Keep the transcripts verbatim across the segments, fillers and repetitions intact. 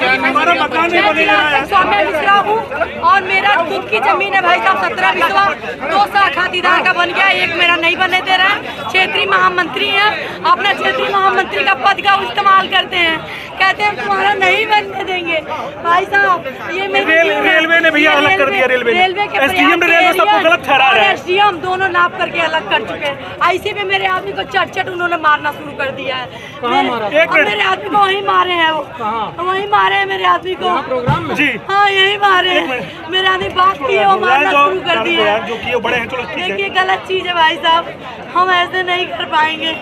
हमारा मकान नहीं बनेगा। मैं सौम्य मिश्रा हूँ और मेरा खुद की जमीन है भाई साहब, सत्रह बिस्वा दो साखातीदार का बन गया, एक मेरा नहीं बनने दे रहा है। क्षेत्रीय महामंत्री हैं, अपना क्षेत्रीय महामंत्री का पद का इस्तेमाल करते हैं, कहते हैं तुम्हारा नहीं बनने देंगे भाई साहब। ये रेलवे ने भैया अलग कर दिया, रेलवे रेलवे के गलत ठहरा रहे हैं। एसडीएम दोनों नाप करके अलग कर चुके हैं। ऐसे में मेरे आदमी को चट चट उन्होंने मारना शुरू कर दिया है। मेरे आदमी को वहीं मारे हैं, वो वहीं मारे हैं मेरे आदमी को प्रोग्राम में जी, हाँ यही मारे हैं मेरे आदमी। बात की है वो मारना शुरू कर दिया। देखिए गलत चीज है भाई साहब, हम ऐसे नहीं कर पाएंगे।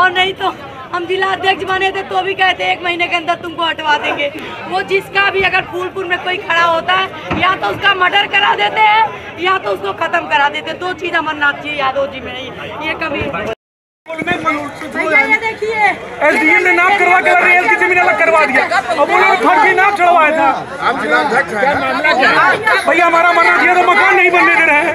और नहीं तो हम जिला अध्यक्ष बने थे तो भी कहते एक महीने के अंदर तुमको हटवा देंगे। वो जिसका भी अगर फूलपुर में कोई खड़ा होता है या तो उसका मर्डर करा देते हैं या तो उसको खत्म करा देते हैं। दो चीज अमरनाथ जी यादव जी में नहीं, ये कभी देखिए एसडीएम ने नाम करवा के रेल की जमीन अलग करवा दिया। अब उन्होंने फर्क भी नाम चढ़वाया था। भैया हमारा मना किया तो मकान नहीं बनने दे रहे हैं।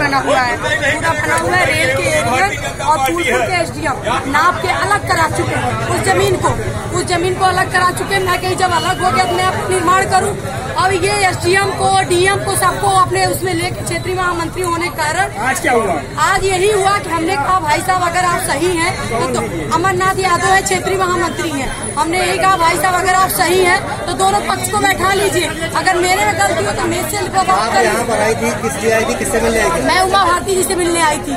बना हुआ है, पूरा बना हुआ है। रेल के एरिया और फूलपुर के एसडीएम नाप के अलग करा चुके हैं उस जमीन को, उस जमीन को अलग करा चुके हैं। मैं कहीं जब अलग हो गया अपने आप निर्माण करूं। अब ये एसडीएम को डीएम को सबको अपने उसमें लेके क्षेत्रीय महामंत्री होने के कारण आज क्या हुआ, आज यही हुआ कि हमने कहा भाई साहब अगर आप सही हैं तो, तो अमरनाथ यादव है क्षेत्रीय महामंत्री हैं, हमने यही कहा भाई साहब अगर आप सही हैं तो दोनों पक्ष को बैठा लीजिए। अगर मेरे में गलती हो तो मेरे से किससे मिलने आई थी? मैं उमा भारती जी से मिलने आई थी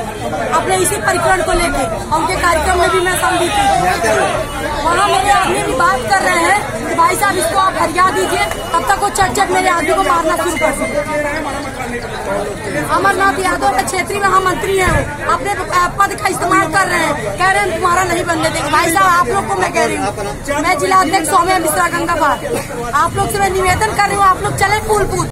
अपने इसी प्रकरण को लेके, उनके कार्यक्रम में भी मैं समझी थी। वहाँ मेरे आदमी भी बात कर रहे हैं कि भाई साहब इसको आप हटा दीजिए, तब तक वो चट चट मेरे आदमी को मारना शुरू कर दिया। अमरनाथ यादव के क्षेत्रीय महामंत्री है, वो अपने पद का इस्तेमाल कर रहे हैं, कह रहे हैं तुम्हारा नहीं बनने देंगे। भाई साहब आप लोग को मैं कह रही हूँ, मैं जिला अध्यक्ष सौम्य मिश्रा गंगापार, आप लोग से मैं निवेदन कर रही हूँ आप लोग चले फूलपुर,